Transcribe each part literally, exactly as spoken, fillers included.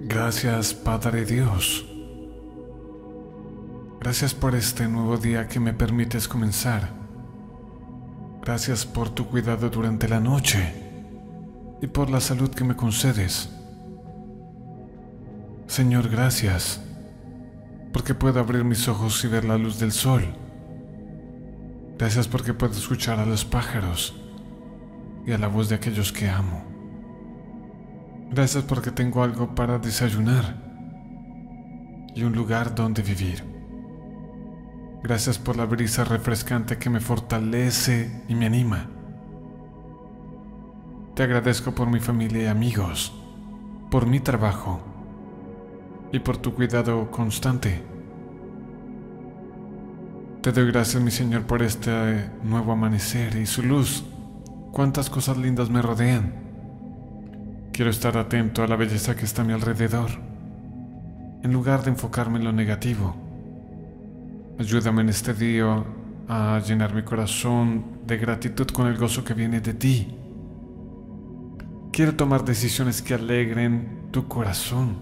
Gracias, Padre Dios. Gracias por este nuevo día que me permites comenzar. Gracias por tu cuidado durante la noche y por la salud que me concedes. Señor, gracias, porque puedo abrir mis ojos y ver la luz del sol. Gracias porque puedo escuchar a los pájaros y a la voz de aquellos que amo. Gracias porque tengo algo para desayunar y un lugar donde vivir. Gracias por la brisa refrescante que me fortalece y me anima. Te agradezco por mi familia y amigos, por mi trabajo y por tu cuidado constante. Te doy gracias, mi Señor, por este nuevo amanecer y su luz. Cuántas cosas lindas me rodean. Quiero estar atento a la belleza que está a mi alrededor, en lugar de enfocarme en lo negativo. Ayúdame en este día a llenar mi corazón de gratitud con el gozo que viene de ti. Quiero tomar decisiones que alegren tu corazón.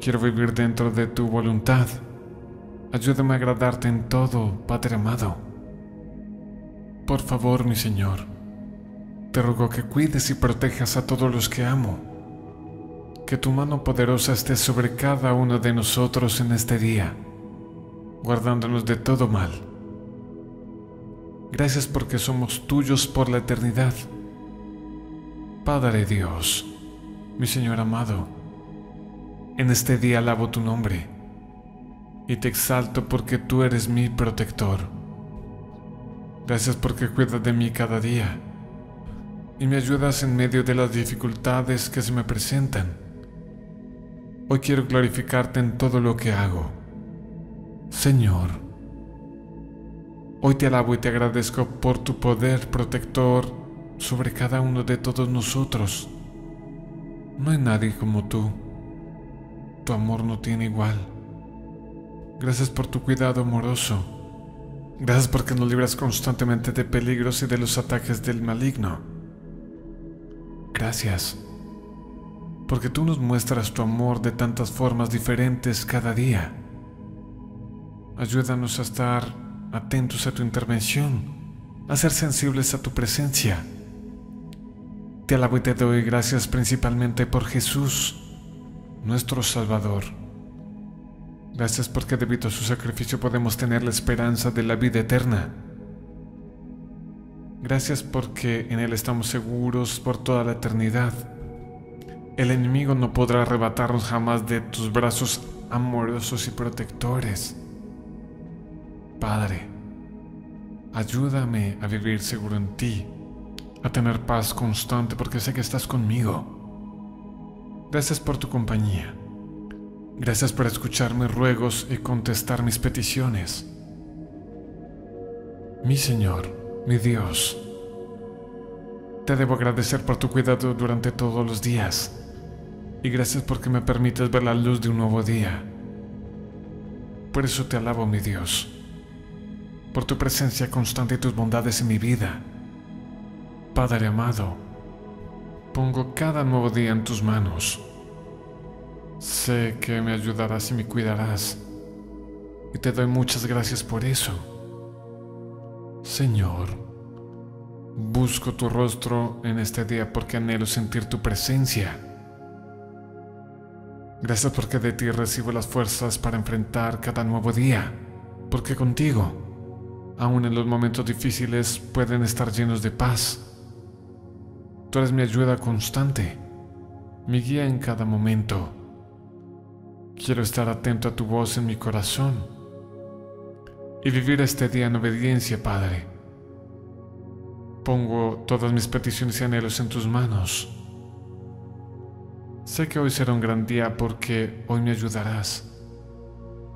Quiero vivir dentro de tu voluntad. Ayúdame a agradarte en todo, Padre amado. Por favor, mi Señor, te ruego que cuides y protejas a todos los que amo. Que tu mano poderosa esté sobre cada uno de nosotros en este día, guardándonos de todo mal. Gracias porque somos tuyos por la eternidad. Padre Dios, mi Señor amado, en este día alabo tu nombre y te exalto porque tú eres mi protector. Gracias porque cuidas de mí cada día y me ayudas en medio de las dificultades que se me presentan. Hoy quiero glorificarte en todo lo que hago. Señor, hoy te alabo y te agradezco por tu poder protector sobre cada uno de todos nosotros. No hay nadie como tú. Tu amor no tiene igual. Gracias por tu cuidado amoroso. Gracias porque nos libras constantemente de peligros y de los ataques del maligno. Gracias, porque tú nos muestras tu amor de tantas formas diferentes cada día. Ayúdanos a estar atentos a tu intervención, a ser sensibles a tu presencia. Te alabo y te doy gracias principalmente por Jesús, nuestro Salvador. Gracias porque debido a su sacrificio podemos tener la esperanza de la vida eterna. Gracias porque en Él estamos seguros por toda la eternidad. El enemigo no podrá arrebatarnos jamás de tus brazos amorosos y protectores. Padre, ayúdame a vivir seguro en ti, a tener paz constante porque sé que estás conmigo. Gracias por tu compañía. Gracias por escuchar mis ruegos y contestar mis peticiones. Mi Señor, mi Dios, te debo agradecer por tu cuidado durante todos los días y gracias porque me permites ver la luz de un nuevo día. Por eso te alabo, mi Dios, por tu presencia constante y tus bondades en mi vida. Padre amado, pongo cada nuevo día en tus manos. Sé que me ayudarás y me cuidarás y te doy muchas gracias por eso. Señor, busco tu rostro en este día porque anhelo sentir tu presencia. Gracias porque de ti recibo las fuerzas para enfrentar cada nuevo día, porque contigo, aun en los momentos difíciles, pueden estar llenos de paz. Tú eres mi ayuda constante, mi guía en cada momento. Quiero estar atento a tu voz en mi corazón y vivir este día en obediencia, Padre. Pongo todas mis peticiones y anhelos en tus manos. Sé que hoy será un gran día porque hoy me ayudarás.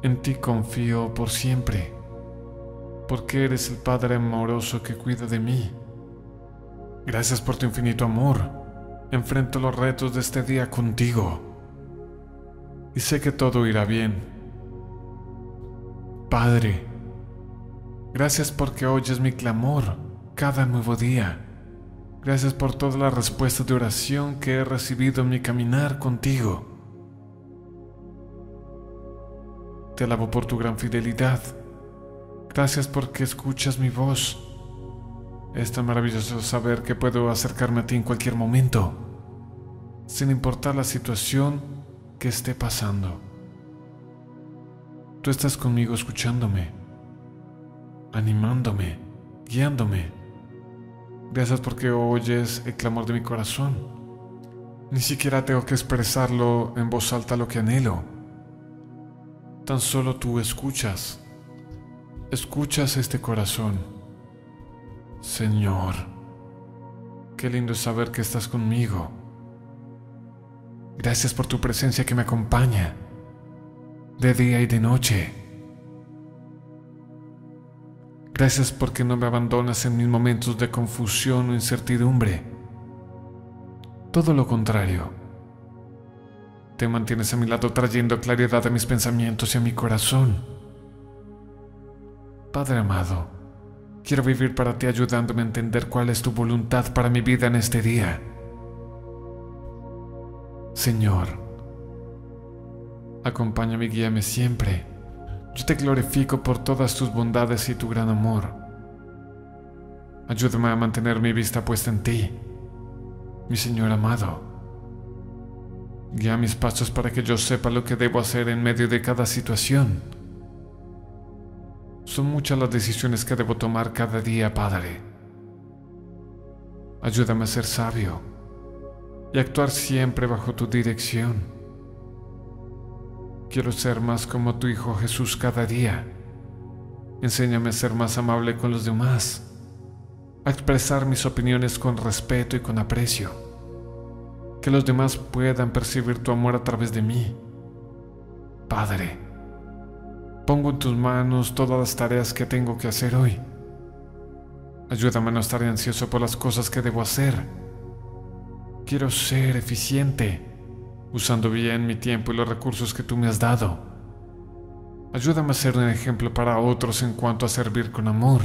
En ti confío por siempre, porque eres el Padre amoroso que cuida de mí. Gracias por tu infinito amor. Enfrento los retos de este día contigo y sé que todo irá bien. Padre, gracias porque oyes mi clamor cada nuevo día. Gracias por todas las respuestas de oración que he recibido en mi caminar contigo. Te alabo por tu gran fidelidad. Gracias porque escuchas mi voz. Es tan maravilloso saber que puedo acercarme a ti en cualquier momento, sin importar la situación que esté pasando. Tú estás conmigo escuchándome, animándome, guiándome. Gracias porque oyes el clamor de mi corazón. Ni siquiera tengo que expresarlo en voz alta lo que anhelo. Tan solo tú escuchas. Escuchas este corazón. Señor, qué lindo es saber que estás conmigo. Gracias por tu presencia que me acompaña, de día y de noche. Gracias porque no me abandonas en mis momentos de confusión o incertidumbre. Todo lo contrario. Te mantienes a mi lado trayendo claridad a mis pensamientos y a mi corazón. Padre amado, quiero vivir para ti ayudándome a entender cuál es tu voluntad para mi vida en este día. Señor, acompáñame y guíame siempre. Yo te glorifico por todas tus bondades y tu gran amor. Ayúdame a mantener mi vista puesta en ti, mi Señor amado. Guía mis pasos para que yo sepa lo que debo hacer en medio de cada situación. Son muchas las decisiones que debo tomar cada día, Padre. Ayúdame a ser sabio y actuar siempre bajo tu dirección. Quiero ser más como tu Hijo Jesús cada día. Enséñame a ser más amable con los demás, a expresar mis opiniones con respeto y con aprecio. Que los demás puedan percibir tu amor a través de mí. Padre, pongo en tus manos todas las tareas que tengo que hacer hoy. Ayúdame a no estar ansioso por las cosas que debo hacer. Quiero ser eficiente, usando bien mi tiempo y los recursos que tú me has dado. Ayúdame a ser un ejemplo para otros en cuanto a servir con amor.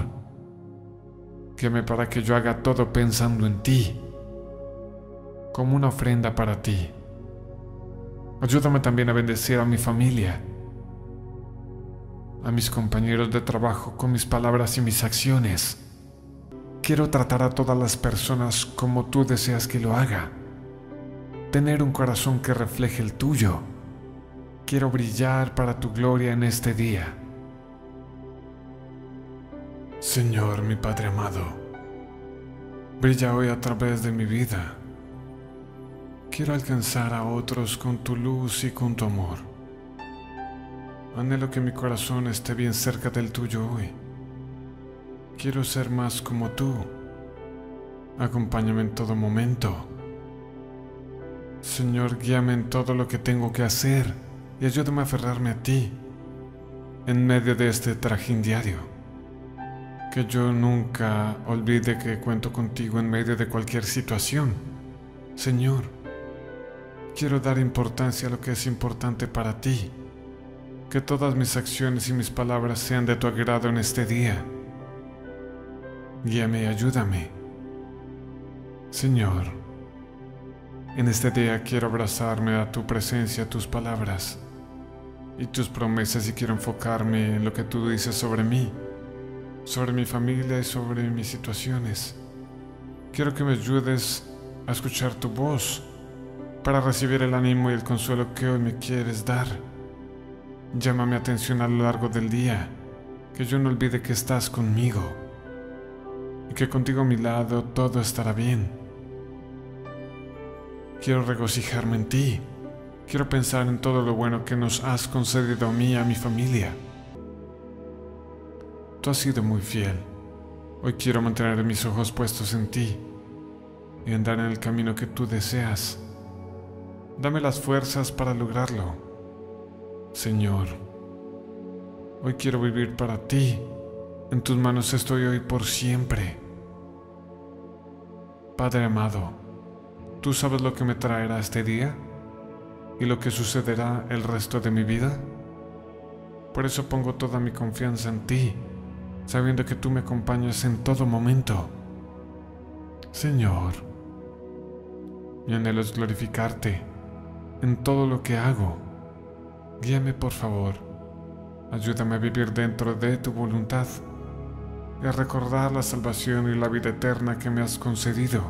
Guíame para que yo haga todo pensando en ti, como una ofrenda para ti. Ayúdame también a bendecir a mi familia, a mis compañeros de trabajo con mis palabras y mis acciones. Quiero tratar a todas las personas como tú deseas que lo haga. Tener un corazón que refleje el tuyo. Quiero brillar para tu gloria en este día. Señor, mi Padre amado, brilla hoy a través de mi vida. Quiero alcanzar a otros con tu luz y con tu amor. Anhelo que mi corazón esté bien cerca del tuyo hoy. Quiero ser más como tú. Acompáñame en todo momento. Señor, guíame en todo lo que tengo que hacer y ayúdame a aferrarme a ti en medio de este trajín diario. Que yo nunca olvide que cuento contigo en medio de cualquier situación. Señor, quiero dar importancia a lo que es importante para ti. Que todas mis acciones y mis palabras sean de tu agrado en este día. Guíame y ayúdame. Señor, en este día quiero abrazarme a tu presencia, tus palabras y tus promesas, y quiero enfocarme en lo que tú dices sobre mí, sobre mi familia y sobre mis situaciones. Quiero que me ayudes a escuchar tu voz para recibir el ánimo y el consuelo que hoy me quieres dar. Llama mi atención a lo largo del día, que yo no olvide que estás conmigo y que contigo a mi lado todo estará bien. Quiero regocijarme en ti, quiero pensar en todo lo bueno que nos has concedido a mí y a mi familia. Tú has sido muy fiel, hoy quiero mantener mis ojos puestos en ti y andar en el camino que tú deseas. Dame las fuerzas para lograrlo. Señor, hoy quiero vivir para ti. En tus manos estoy hoy por siempre. Padre amado, ¿tú sabes lo que me traerá este día y lo que sucederá el resto de mi vida? Por eso pongo toda mi confianza en ti, sabiendo que tú me acompañas en todo momento. Señor, mi anhelo es glorificarte en todo lo que hago. Guíame, por favor. Ayúdame a vivir dentro de tu voluntad y a recordar la salvación y la vida eterna que me has concedido.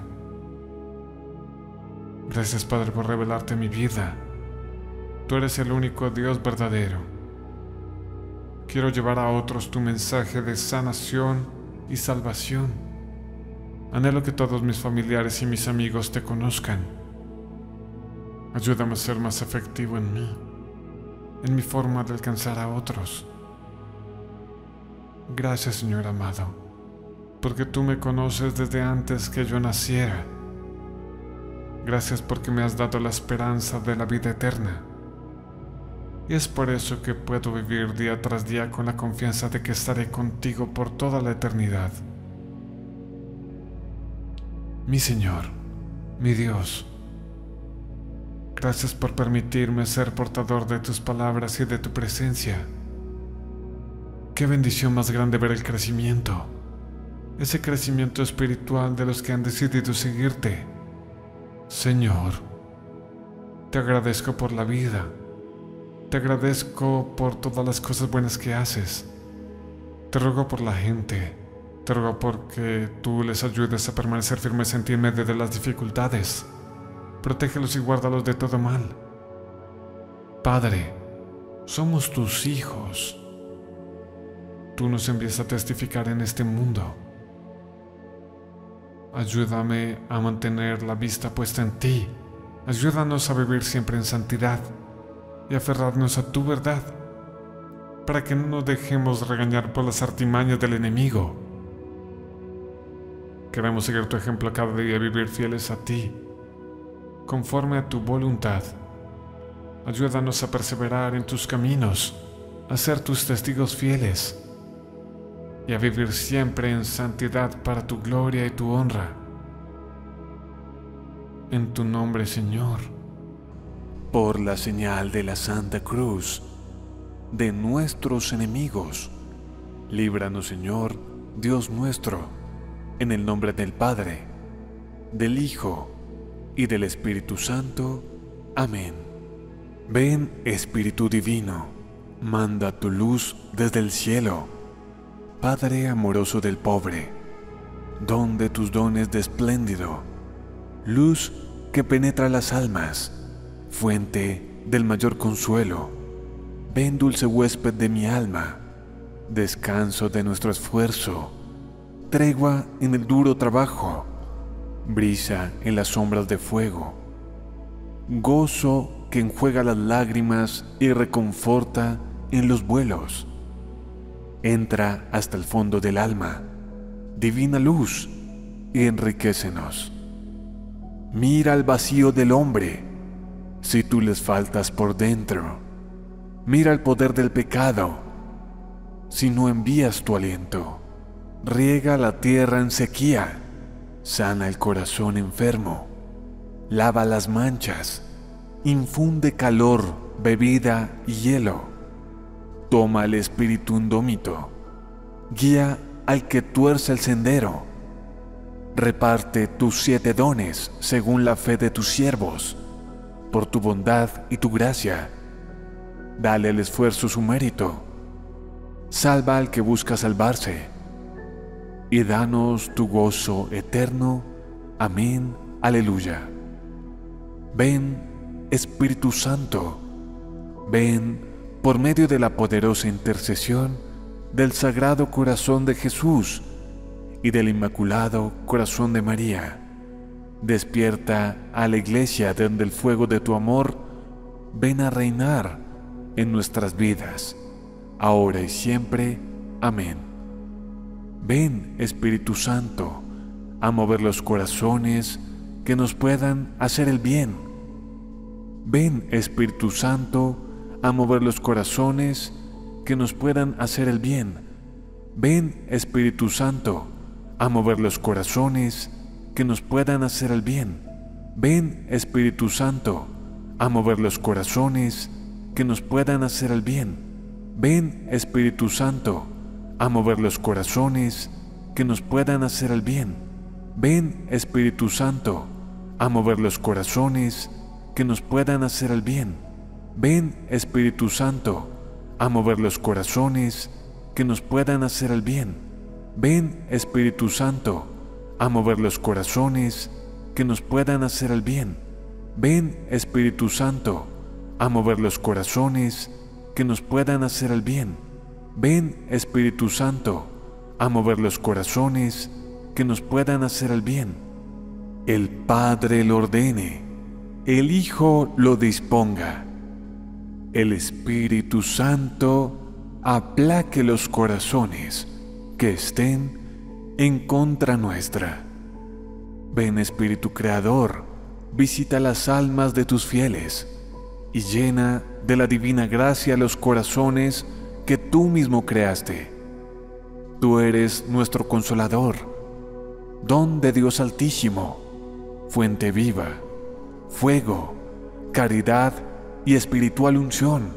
Gracias, Padre, por revelarte mi vida. Tú eres el único Dios verdadero. Quiero llevar a otros tu mensaje de sanación y salvación. Anhelo que todos mis familiares y mis amigos te conozcan. Ayúdame a ser más efectivo en mí, en mi forma de alcanzar a otros. Gracias, Señor amado, porque tú me conoces desde antes que yo naciera. Gracias porque me has dado la esperanza de la vida eterna. Y es por eso que puedo vivir día tras día con la confianza de que estaré contigo por toda la eternidad. Mi Señor, mi Dios, gracias por permitirme ser portador de tus palabras y de tu presencia. Qué bendición más grande ver el crecimiento, ese crecimiento espiritual de los que han decidido seguirte. Señor, te agradezco por la vida, te agradezco por todas las cosas buenas que haces. Te ruego por la gente, te ruego porque tú les ayudes a permanecer firmes en ti en medio de las dificultades. Protégelos y guárdalos de todo mal. Padre, somos tus hijos. Tú nos envías a testificar en este mundo. Ayúdame a mantener la vista puesta en ti. Ayúdanos a vivir siempre en santidad y aferrarnos a tu verdad, para que no nos dejemos regañar por las artimañas del enemigo. Queremos seguir tu ejemplo cada día y vivir fieles a ti, conforme a tu voluntad. Ayúdanos a perseverar en tus caminos, a ser tus testigos fieles y a vivir siempre en santidad para tu gloria y tu honra. En tu nombre, Señor. Por la señal de la Santa Cruz, de nuestros enemigos, líbranos, Señor, Dios nuestro, en el nombre del Padre, del Hijo y del Espíritu Santo. Amén. Ven, Espíritu Divino, manda tu luz desde el cielo. Padre amoroso del pobre, don de tus dones de espléndido, luz que penetra las almas, fuente del mayor consuelo, ven dulce huésped de mi alma, descanso de nuestro esfuerzo, tregua en el duro trabajo, brisa en las sombras de fuego, gozo que enjuega las lágrimas y reconforta en los vuelos. Entra hasta el fondo del alma, divina luz, y enriquécenos. Mira al vacío del hombre, si tú les faltas por dentro. Mira el poder del pecado, si no envías tu aliento. Riega la tierra en sequía, sana el corazón enfermo, lava las manchas, infunde calor, bebida y hielo. Toma el espíritu indómito, guía al que tuerce el sendero, reparte tus siete dones según la fe de tus siervos, por tu bondad y tu gracia, dale al esfuerzo su mérito, salva al que busca salvarse, y danos tu gozo eterno. Amén, aleluya. Ven, Espíritu Santo, ven, por medio de la poderosa intercesión del Sagrado Corazón de Jesús y del Inmaculado Corazón de María, despierta a la Iglesia donde el fuego de tu amor ven a reinar en nuestras vidas, ahora y siempre. Amén. Ven, Espíritu Santo, a mover los corazones que nos puedan hacer el bien. Ven, Espíritu Santo, a mover los corazones que nos puedan hacer el bien. Ven, Espíritu Santo, a mover los corazones que nos puedan hacer el bien. Ven, Espíritu Santo, a mover los corazones que nos puedan hacer el bien. Ven, Espíritu Santo, a mover los corazones que nos puedan hacer el bien. Ven, Espíritu Santo, a mover los corazones que nos puedan hacer el bien. Ven, Espíritu Santo, a mover los corazones que nos puedan hacer el bien. Ven, Espíritu Santo, a mover los corazones que nos puedan hacer el bien. Ven, Espíritu Santo, a mover los corazones que nos puedan hacer el bien. Ven, Espíritu Santo, a mover los corazones que nos puedan hacer el bien. El Padre lo ordene, el Hijo lo disponga, el Espíritu Santo aplaque los corazones que estén en contra nuestra. Ven, Espíritu Creador, visita las almas de tus fieles y llena de la divina gracia los corazones que tú mismo creaste. Tú eres nuestro Consolador, don de Dios Altísimo, fuente viva, fuego, caridad y espiritual unción.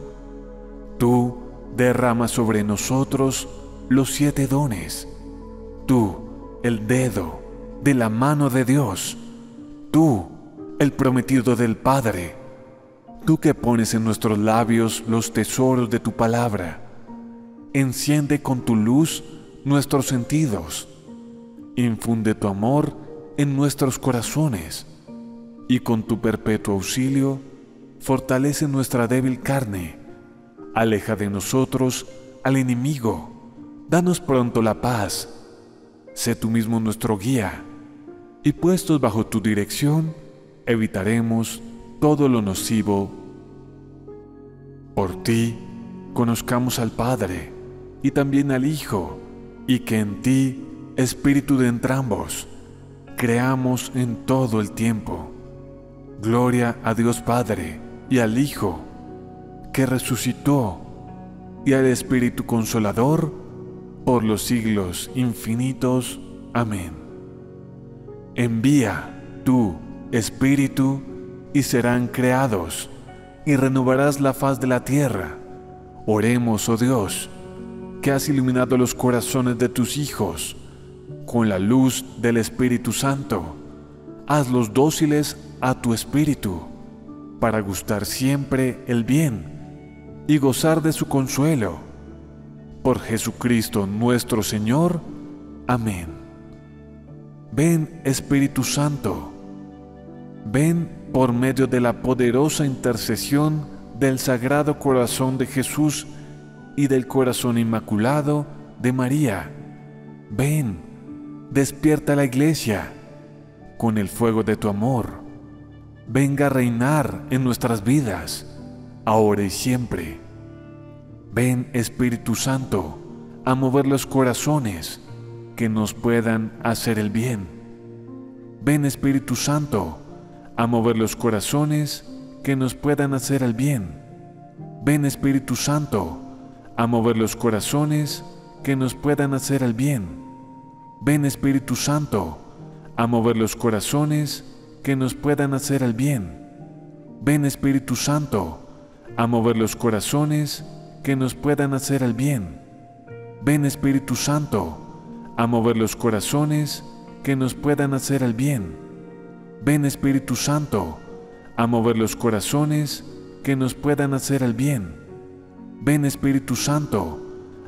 Tú derramas sobre nosotros los siete dones. Tú, el dedo de la mano de Dios. Tú, el prometido del Padre. Tú que pones en nuestros labios los tesoros de tu palabra. Enciende con tu luz nuestros sentidos. Infunde tu amor en nuestros corazones. Y con tu perpetuo auxilio, fortalece nuestra débil carne. Aleja de nosotros al enemigo. Danos pronto la paz. Sé tú mismo nuestro guía. Y puestos bajo tu dirección, evitaremos todo lo nocivo. Por ti, conozcamos al Padre y también al Hijo, y que en ti, Espíritu de entrambos, creamos en todo el tiempo. Gloria a Dios Padre y al Hijo, que resucitó, y al Espíritu Consolador, por los siglos infinitos. Amén. Envía tú, Espíritu, y serán creados, y renovarás la faz de la tierra. Oremos, oh Dios, que has iluminado los corazones de tus hijos con la luz del Espíritu Santo. Hazlos dóciles a tu Espíritu, para gustar siempre el bien y gozar de su consuelo. Por Jesucristo nuestro Señor. Amén. Ven, Espíritu Santo, ven por medio de la poderosa intercesión del Sagrado Corazón de Jesús y del Corazón Inmaculado de María. Ven, despierta la Iglesia con el fuego de tu amor. Venga a reinar en nuestras vidas, ahora y siempre. Ven, Espíritu Santo, a mover los corazones que nos puedan hacer el bien. Ven, Espíritu Santo, a mover los corazones que nos puedan hacer el bien. Ven, Espíritu Santo, a mover los corazones que nos puedan hacer el bien. Ven, Espíritu Santo, a mover los corazones que nos puedan hacer el bien. Ven, Espíritu Santo, a mover los corazones que nos puedan hacer el bien. Ven, Espíritu Santo, a mover los corazones que nos puedan hacer el bien. Ven, Espíritu Santo, a mover los corazones que nos puedan hacer el bien. Ven, Espíritu Santo,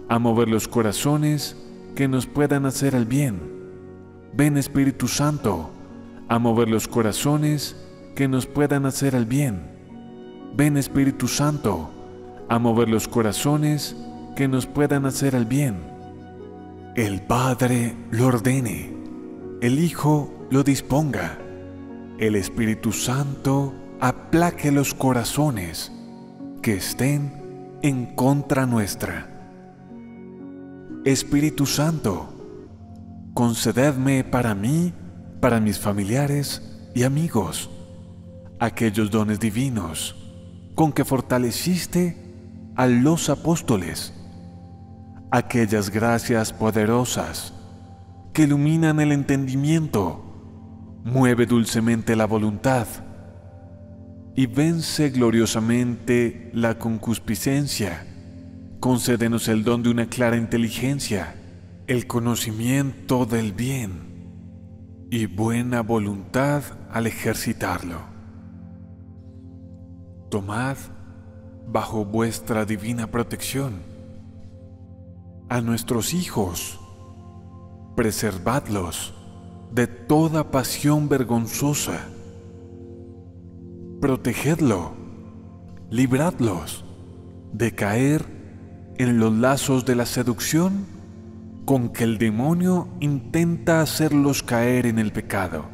a mover los corazones que nos puedan hacer el bien. Ven, Espíritu Santo, a mover los corazones que nos puedan hacer el bien. Ven, Espíritu Santo, a mover los corazones que nos puedan hacer el bien. El Padre lo ordene, el Hijo lo disponga, el Espíritu Santo aplaque los corazones que estén en contra nuestra. Espíritu Santo, concededme para mí, para mis familiares y amigos, aquellos dones divinos con que fortaleciste a los apóstoles, aquellas gracias poderosas que iluminan el entendimiento, mueve dulcemente la voluntad y vence gloriosamente la concupiscencia. Concédenos el don de una clara inteligencia, el conocimiento del bien y buena voluntad al ejercitarlo. Tomad bajo vuestra divina protección a nuestros hijos, preservadlos de toda pasión vergonzosa, protegedlo, libradlos de caer en los lazos de la seducción con que el demonio intenta hacerlos caer en el pecado.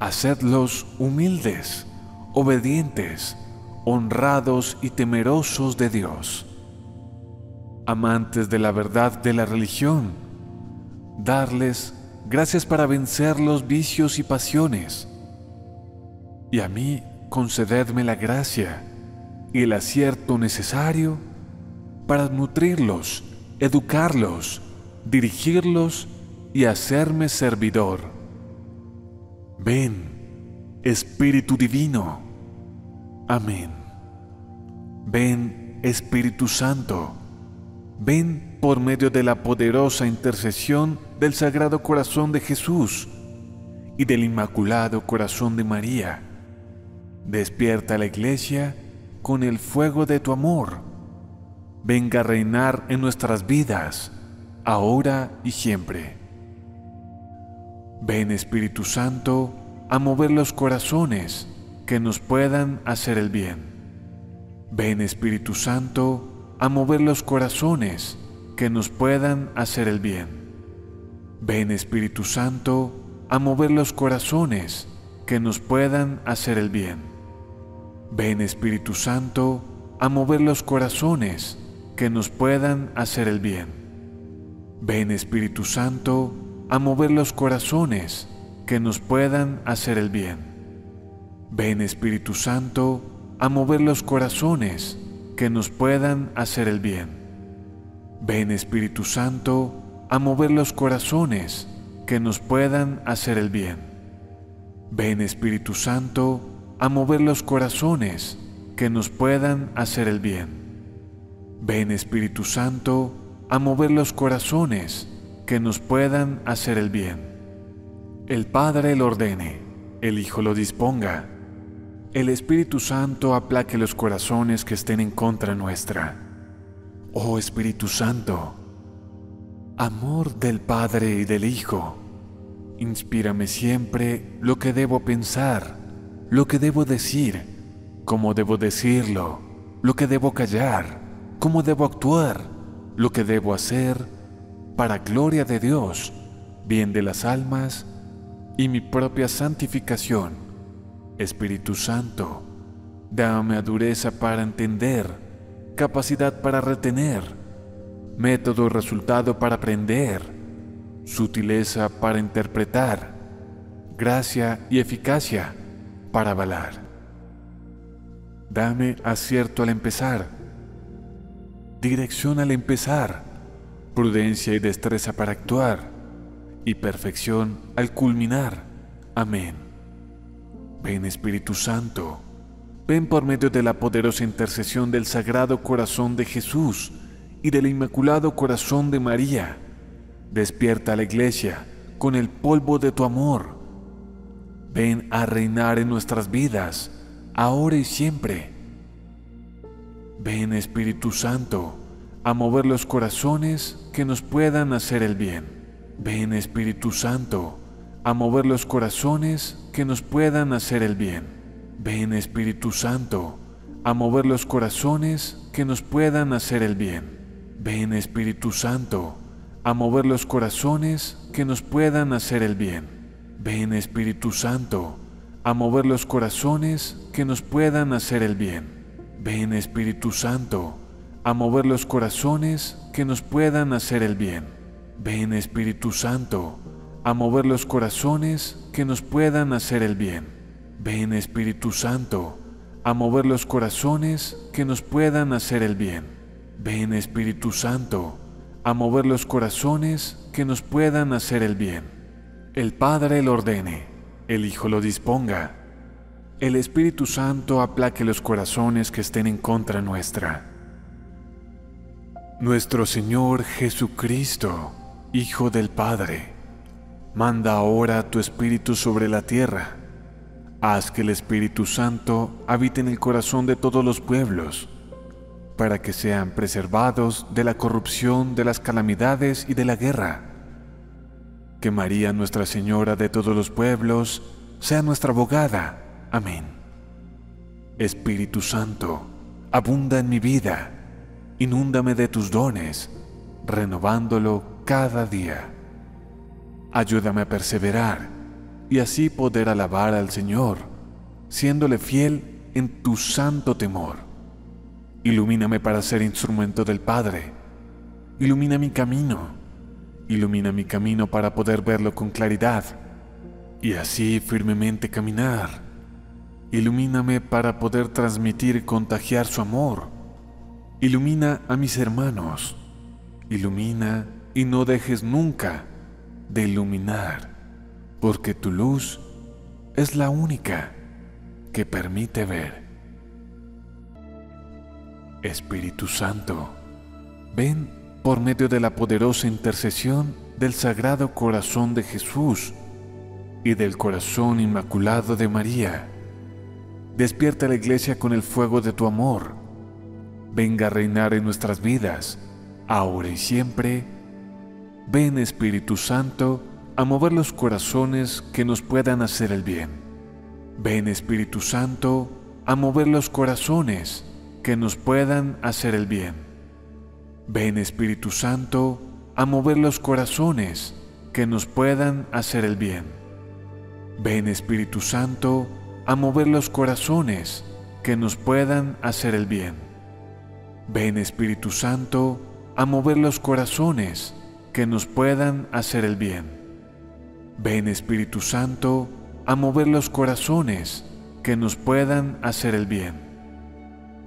Hacedlos humildes, obedientes, honrados y temerosos de Dios, amantes de la verdad de la religión, darles gracias para vencer los vicios y pasiones, y a mí concededme la gracia y el acierto necesario para nutrirlos, educarlos, dirigirlos y hacerme servidor. Ven, Espíritu Divino. Amén. Ven, Espíritu Santo. Ven por medio de la poderosa intercesión del Sagrado Corazón de Jesús y del Inmaculado Corazón de María. Despierta a la Iglesia con el fuego de tu amor. Venga a reinar en nuestras vidas, ahora y siempre. Ven, Espíritu Santo, a mover los corazones que nos puedan hacer el bien. Ven, Espíritu Santo, a mover los corazones que nos puedan hacer el bien. Ven, Espíritu Santo, a mover los corazones que nos puedan hacer el bien. Ven, Espíritu Santo, a mover los corazones que nos puedan hacer el bien. Ven, Espíritu Santo, a mover los corazones que nos puedan hacer el bien. Ven, Espíritu Santo, a mover los corazones que nos puedan hacer el bien. Ven, Espíritu Santo, a mover los corazones que nos puedan hacer el bien. Ven, Espíritu Santo, a mover los corazones que nos puedan hacer el bien. Ven, Espíritu Santo, a mover los corazones que nos puedan hacer el bien. El Padre lo ordene, el Hijo lo disponga, el Espíritu Santo aplaque los corazones que estén en contra nuestra. Oh Espíritu Santo, amor del Padre y del Hijo, inspírame siempre lo que debo pensar, lo que debo decir, cómo debo decirlo, lo que debo callar, cómo debo actuar, lo que debo hacer, para gloria de Dios, bien de las almas y mi propia santificación. Espíritu Santo, dame dureza para entender, capacidad para retener, método y resultado para aprender, sutileza para interpretar, gracia y eficacia para avalar. Dame acierto al empezar, dirección al empezar, prudencia y destreza para actuar, y perfección al culminar. Amén. Ven, Espíritu Santo, ven por medio de la poderosa intercesión del Sagrado Corazón de Jesús y del Inmaculado Corazón de María. Despierta a la Iglesia con el polvo de tu amor. Ven a reinar en nuestras vidas, ahora y siempre. Ven, Espíritu Santo, a mover los corazones que nos puedan hacer el bien. Ven, Espíritu Santo, a mover los corazones que nos puedan hacer el bien. Ven, Espíritu Santo, a mover los corazones que nos puedan hacer el bien. Ven, Espíritu Santo, a mover los corazones que nos puedan hacer el bien. Ven, Espíritu Santo, a mover los corazones que nos puedan hacer el bien. Ven, Espíritu Santo, a mover los corazones que nos puedan hacer el bien. Ven, Espíritu Santo, a mover los corazones que nos puedan hacer el bien. Ven, Espíritu Santo, a mover los corazones que nos puedan hacer el bien. Ven, Espíritu Santo, a mover los corazones que nos puedan hacer el bien. El Padre lo ordene, el Hijo lo disponga, el Espíritu Santo aplaque los corazones que estén en contra nuestra. Nuestro Señor Jesucristo, Hijo del Padre, Manda ahora tu Espíritu sobre la tierra. Haz que el Espíritu Santo habite en el corazón de todos los pueblos, para que sean preservados de la corrupción, de las calamidades y de la guerra. Que María, Nuestra Señora de todos los pueblos, sea nuestra abogada. Amén. Espíritu Santo, abunda en mi vida, inúndame de tus dones, renovándolo cada día. Ayúdame a perseverar y así poder alabar al Señor, siéndole fiel en tu santo temor. Ilumíname para ser instrumento del Padre. Ilumina mi camino. Ilumina mi camino para poder verlo con claridad y así firmemente caminar. Ilumíname para poder transmitir y contagiar su amor. Ilumina a mis hermanos. Ilumina y no dejes nunca de iluminar, porque tu luz es la única que permite ver. Espíritu Santo, ven por medio de la poderosa intercesión del Sagrado Corazón de Jesús y del Corazón Inmaculado de María. Despierta a la Iglesia con el fuego de tu amor. Venga a reinar en nuestras vidas, ahora y siempre. Ven, Espíritu Santo, a mover los corazones que nos puedan hacer el bien. Ven, Espíritu Santo, a mover los corazones que nos puedan hacer el bien. Ven, Espíritu Santo, a mover los corazones que nos puedan hacer el bien. Ven, Espíritu Santo, a mover los corazones que nos puedan hacer el bien. Ven, Espíritu Santo, a mover los corazones que nos puedan hacer el bien. Ven, Espíritu Santo, a mover los corazones que nos puedan hacer el bien.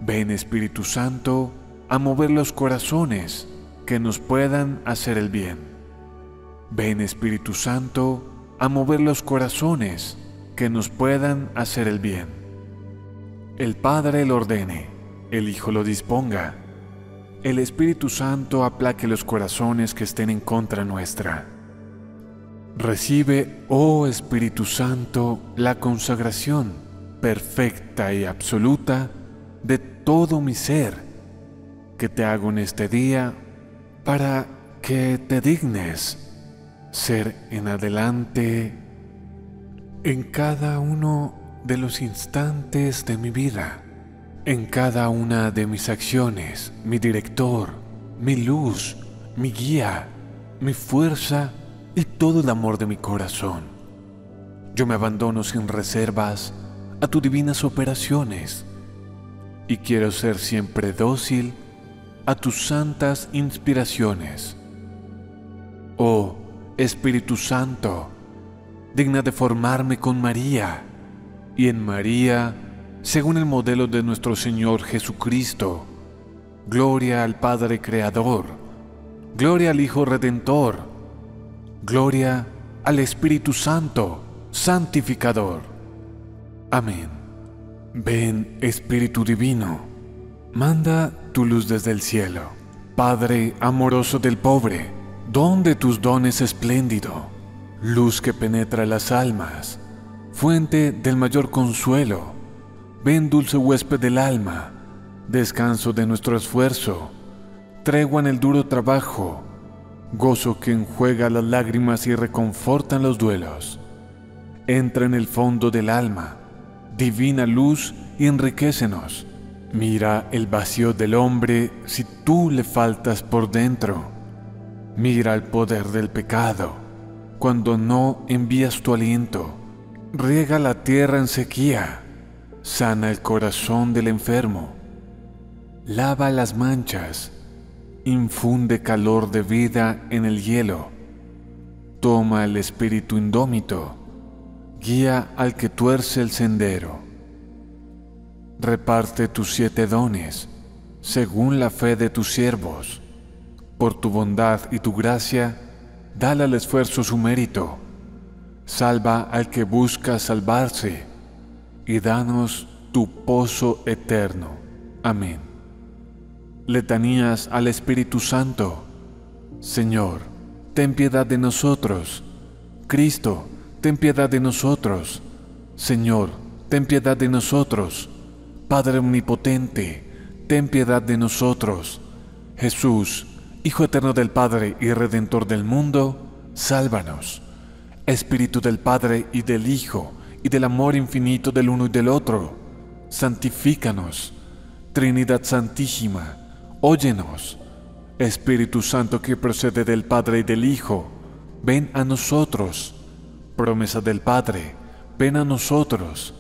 Ven, Espíritu Santo, a mover los corazones que nos puedan hacer el bien. Ven, Espíritu Santo, a mover los corazones que nos puedan hacer el bien. El Padre lo ordene, el Hijo lo disponga, el Espíritu Santo aplaque los corazones que estén en contra nuestra. Recibe, oh Espíritu Santo, la consagración perfecta y absoluta de todo mi ser que te hago en este día, para que te dignes ser en adelante en cada uno de los instantes de mi vida, en cada una de mis acciones, mi director, mi luz, mi guía, mi fuerza y todo el amor de mi corazón. Yo me abandono sin reservas a tus divinas operaciones y quiero ser siempre dócil a tus santas inspiraciones. Oh Espíritu Santo, digna de formarme con María y en María, según el modelo de nuestro Señor Jesucristo. Gloria al Padre Creador, gloria al Hijo Redentor, gloria al Espíritu Santo, Santificador. Amén. Ven, Espíritu Divino, manda tu luz desde el cielo. Padre amoroso del pobre, don de tus dones espléndido, luz que penetra las almas, fuente del mayor consuelo, ven dulce huésped del alma, descanso de nuestro esfuerzo, tregua en el duro trabajo, gozo que enjuega las lágrimas y reconforta los duelos. Entra en el fondo del alma, divina luz, y enriquécenos. Mira el vacío del hombre si tú le faltas por dentro. Mira el poder del pecado cuando no envías tu aliento. Riega la tierra en sequía, sana el corazón del enfermo, lava las manchas, infunde calor de vida en el hielo. Toma el espíritu indómito, guía al que tuerce el sendero. Reparte tus siete dones, según la fe de tus siervos. Por tu bondad y tu gracia, dale al esfuerzo su mérito. Salva al que busca salvarse, y danos tu pozo eterno. Amén. Letanías al Espíritu Santo. Señor, ten piedad de nosotros. Cristo, ten piedad de nosotros. Señor, ten piedad de nosotros. Padre omnipotente, ten piedad de nosotros. Jesús, Hijo eterno del Padre y Redentor del mundo, sálvanos. Espíritu del Padre y del Hijo y del amor infinito del uno y del otro, santifícanos. Trinidad Santísima, óyenos. Espíritu Santo que procede del Padre y del Hijo, ven a nosotros. Promesa del Padre, ven a nosotros.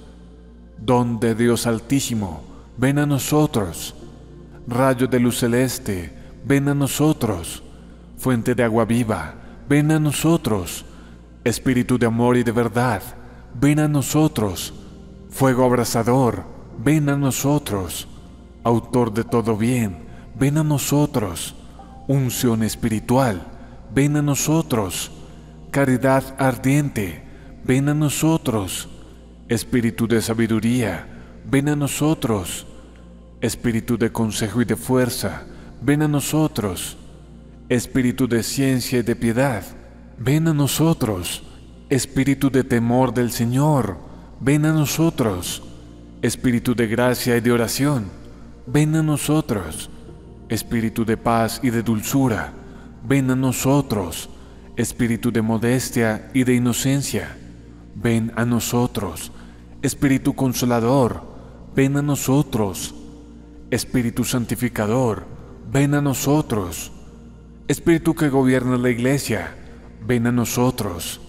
Don de Dios Altísimo, ven a nosotros. Rayo de luz celeste, ven a nosotros. Fuente de agua viva, ven a nosotros. Espíritu de amor y de verdad, ven a nosotros. Fuego abrasador, ven a nosotros. Autor de todo bien, ven a nosotros. Unción espiritual, ven a nosotros. Caridad ardiente, ven a nosotros. Espíritu de sabiduría, ven a nosotros. Espíritu de consejo y de fuerza, ven a nosotros. Espíritu de ciencia y de piedad, ven a nosotros. Espíritu de temor del Señor, ven a nosotros. Espíritu de gracia y de oración, ven a nosotros. Espíritu de paz y de dulzura, ven a nosotros. Espíritu de modestia y de inocencia, ven a nosotros. Espíritu consolador, ven a nosotros. Espíritu santificador, ven a nosotros. Espíritu que gobierna la iglesia, ven a nosotros.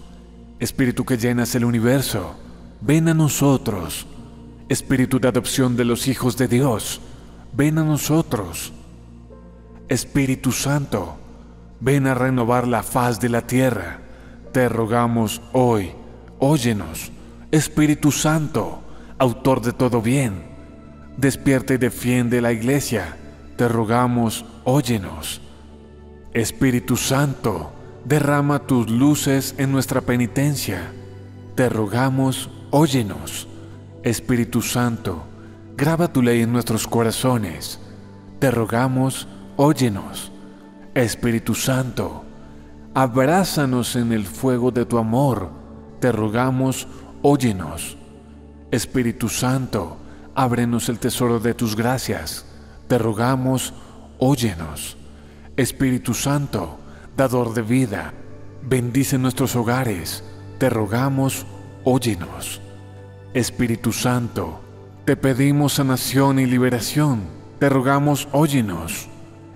Espíritu que llenas el universo, ven a nosotros. Espíritu de adopción de los hijos de Dios, ven a nosotros. Espíritu Santo, ven a renovar la faz de la tierra. Te rogamos hoy, óyenos. Espíritu Santo, autor de todo bien, despierta y defiende la iglesia. Te rogamos, óyenos. Espíritu Santo, derrama tus luces en nuestra penitencia. Te rogamos, óyenos. Espíritu Santo, graba tu ley en nuestros corazones. Te rogamos, óyenos. Espíritu Santo, abrázanos en el fuego de tu amor. Te rogamos, óyenos. Espíritu Santo, ábrenos el tesoro de tus gracias. Te rogamos, óyenos. Espíritu Santo, dador de vida, bendice nuestros hogares. Te rogamos, óyenos. Espíritu Santo, te pedimos sanación y liberación. Te rogamos, óyenos.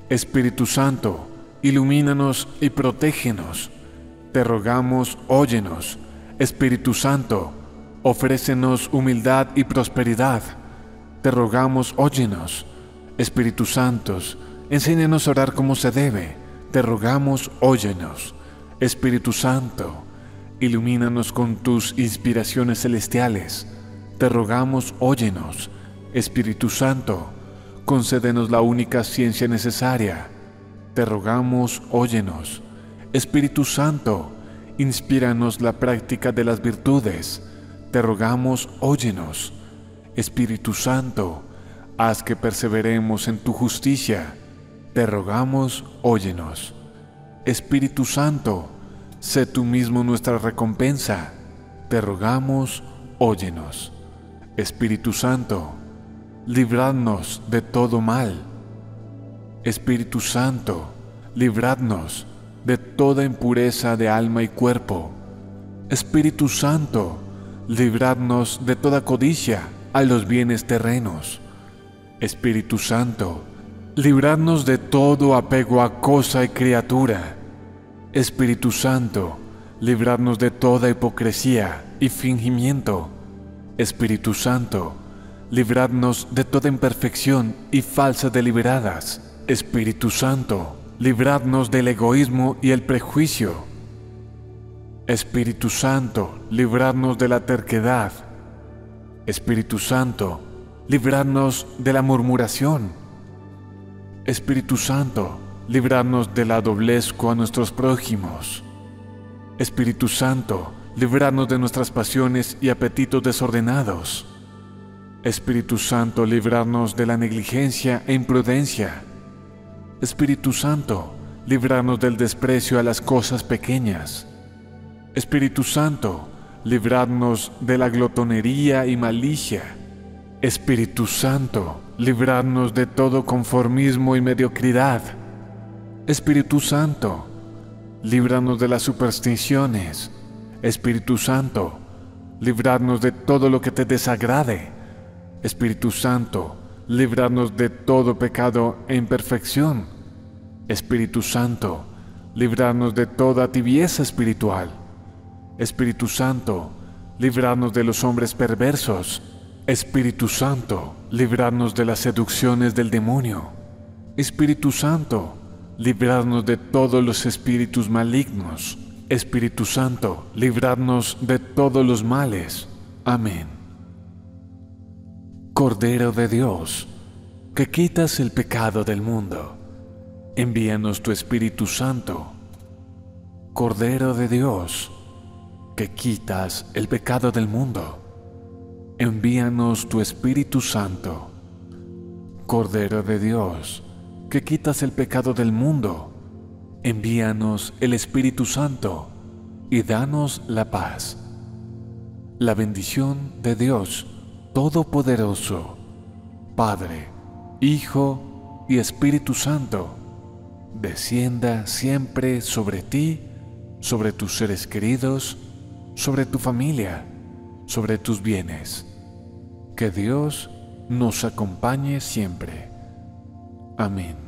Espíritu Santo, ilumínanos y protégenos. Te rogamos, óyenos. Espíritu Santo, ofrécenos humildad y prosperidad. Te rogamos, óyenos. Espíritu Santo, enséñanos a orar como se debe. Te rogamos, óyenos. Espíritu Santo, ilumínanos con tus inspiraciones celestiales. Te rogamos, óyenos. Espíritu Santo, concédenos la única ciencia necesaria. Te rogamos, óyenos. Espíritu Santo, inspíranos la práctica de las virtudes. Te rogamos, óyenos. Espíritu Santo, haz que perseveremos en tu justicia. Te rogamos, óyenos. Espíritu Santo, sé tú mismo nuestra recompensa. Te rogamos, óyenos. Espíritu Santo, libradnos de todo mal. Espíritu Santo, libradnos de toda impureza de alma y cuerpo. Espíritu Santo, libradnos de toda codicia a los bienes terrenos. Espíritu Santo, libradnos de todo apego a cosa y criatura. Espíritu Santo, libradnos de toda hipocresía y fingimiento. Espíritu Santo, libradnos de toda imperfección y falsas deliberadas. Espíritu Santo, libradnos del egoísmo y el prejuicio. Espíritu Santo, libradnos de la terquedad. Espíritu Santo, libradnos de la murmuración. Espíritu Santo, libradnos de la doblezco a nuestros prójimos. Espíritu Santo, libradnos de nuestras pasiones y apetitos desordenados. Espíritu Santo, libradnos de la negligencia e imprudencia. Espíritu Santo, libradnos del desprecio a las cosas pequeñas. Espíritu Santo, libradnos de la glotonería y malicia. Espíritu Santo, libradnos de todo conformismo y mediocridad. Espíritu Santo, líbranos de las supersticiones. Espíritu Santo, líbranos de todo lo que te desagrade. Espíritu Santo, líbranos de todo pecado e imperfección. Espíritu Santo, líbranos de toda tibieza espiritual. Espíritu Santo, líbranos de los hombres perversos. Espíritu Santo, líbranos de las seducciones del demonio. Espíritu Santo, líbranos de todos los espíritus malignos. Espíritu Santo, líbranos de todos los males. Amén. Cordero de Dios, que quitas el pecado del mundo, envíanos tu Espíritu Santo. Cordero de Dios, que quitas el pecado del mundo, envíanos tu Espíritu Santo. Cordero de Dios, que quitas el pecado del mundo, envíanos el Espíritu Santo y danos la paz. La bendición de Dios Todopoderoso, Padre, Hijo y Espíritu Santo, descienda siempre sobre ti, sobre tus seres queridos, sobre tu familia, sobre tus bienes. Que Dios nos acompañe siempre. Amén.